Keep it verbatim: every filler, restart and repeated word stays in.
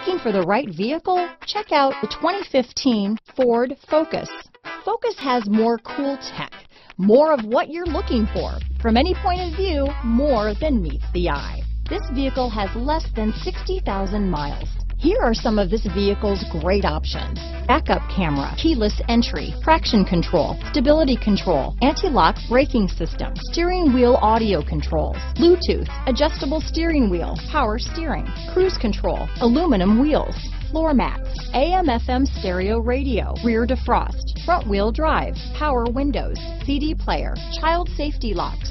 Looking for the right vehicle? Check out the twenty fifteen Ford Focus. Focus has more cool tech, more of what you're looking for. From any point of view, more than meets the eye. This vehicle has less than sixty thousand miles. Here are some of this vehicle's great options. Backup camera, keyless entry, traction control, stability control, anti-lock braking system, steering wheel audio controls, Bluetooth, adjustable steering wheel, power steering, cruise control, aluminum wheels, floor mats, A M F M stereo radio, rear defrost, front wheel drive, power windows, C D player, child safety locks,